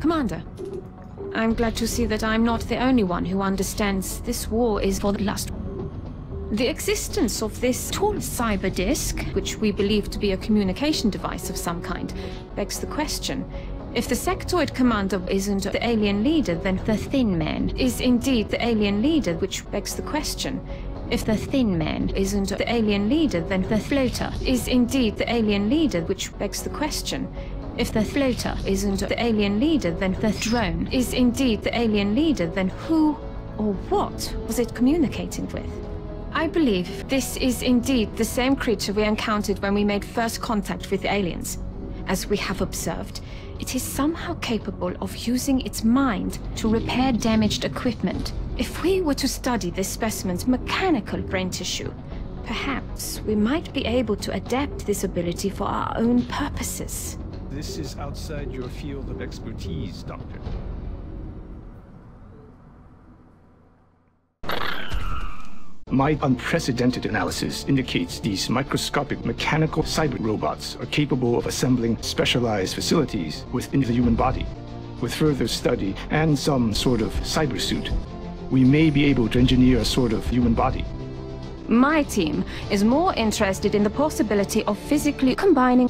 Commander, I'm glad to see that I'm not the only one who understands this war is for the last. The existence of this tall cyber disk, which we believe to be a communication device of some kind, begs the question. If the sectoid commander isn't the alien leader, then the thin man is indeed the alien leader, which begs the question. If the thin man isn't the alien leader, then the floater is indeed the alien leader, which begs the question. If the floater isn't the alien leader, then the drone is indeed the alien leader, then who or what was it communicating with? I believe this is indeed the same creature we encountered when we made first contact with the aliens. As we have observed, it is somehow capable of using its mind to repair damaged equipment. If we were to study this specimen's mechanical brain tissue, perhaps we might be able to adapt this ability for our own purposes. This is outside your field of expertise, Doctor. My unprecedented analysis indicates these microscopic mechanical cyber robots are capable of assembling specialized facilities within the human body. With further study and some sort of cyber suit, we may be able to engineer a sort of human body. My team is more interested in the possibility of physically combining